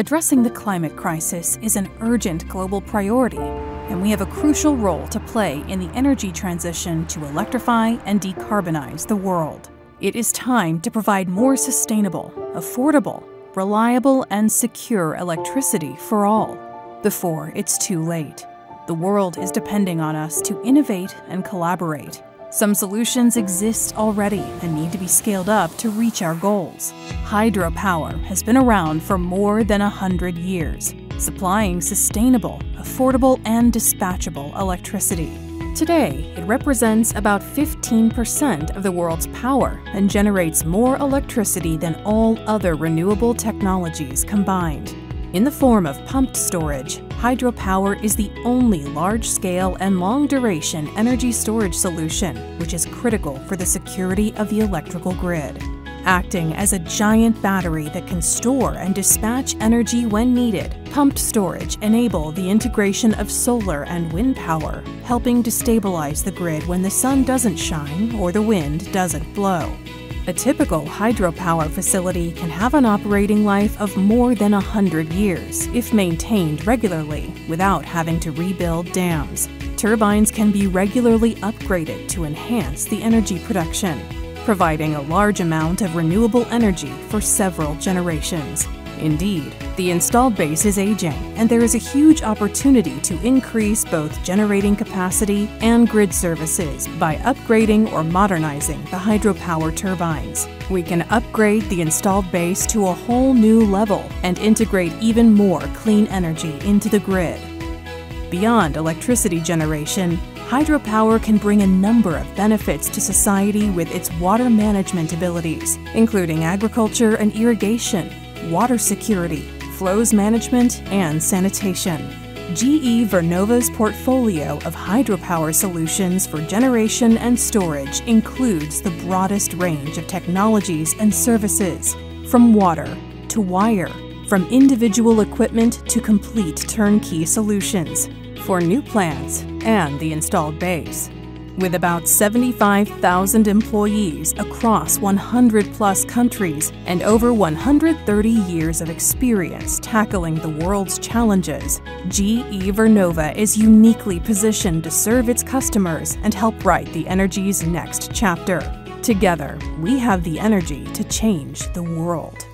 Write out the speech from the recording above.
Addressing the climate crisis is an urgent global priority, and we have a crucial role to play in the energy transition to electrify and decarbonize the world. It is time to provide more sustainable, affordable, reliable, and secure electricity for all, before it's too late. The world is depending on us to innovate and collaborate. Some solutions exist already and need to be scaled up to reach our goals. Hydropower has been around for more than 100 years, supplying sustainable, affordable, and dispatchable electricity. Today, it represents about 15% of the world's power and generates more electricity than all other renewable technologies combined. In the form of pumped storage, hydropower is the only large-scale and long-duration energy storage solution, which is critical for the security of the electrical grid. Acting as a giant battery that can store and dispatch energy when needed, pumped storage enables the integration of solar and wind power, helping to stabilize the grid when the sun doesn't shine or the wind doesn't blow. A typical hydropower facility can have an operating life of more than 100 years if maintained regularly without having to rebuild dams. Turbines can be regularly upgraded to enhance the energy production, providing a large amount of renewable energy for several generations. Indeed, the installed base is aging, and there is a huge opportunity to increase both generating capacity and grid services by upgrading or modernizing the hydropower turbines. We can upgrade the installed base to a whole new level and integrate even more clean energy into the grid. Beyond electricity generation, hydropower can bring a number of benefits to society with its water management abilities, including agriculture and irrigation, water security, flows management, and sanitation. GE Vernova's portfolio of hydropower solutions for generation and storage includes the broadest range of technologies and services, from water to wire, from individual equipment to complete turnkey solutions, for new plants and the installed base. With about 75,000 employees across 100-plus countries and over 130 years of experience tackling the world's challenges, GE Vernova is uniquely positioned to serve its customers and help write the energy's next chapter. Together, we have the energy to change the world.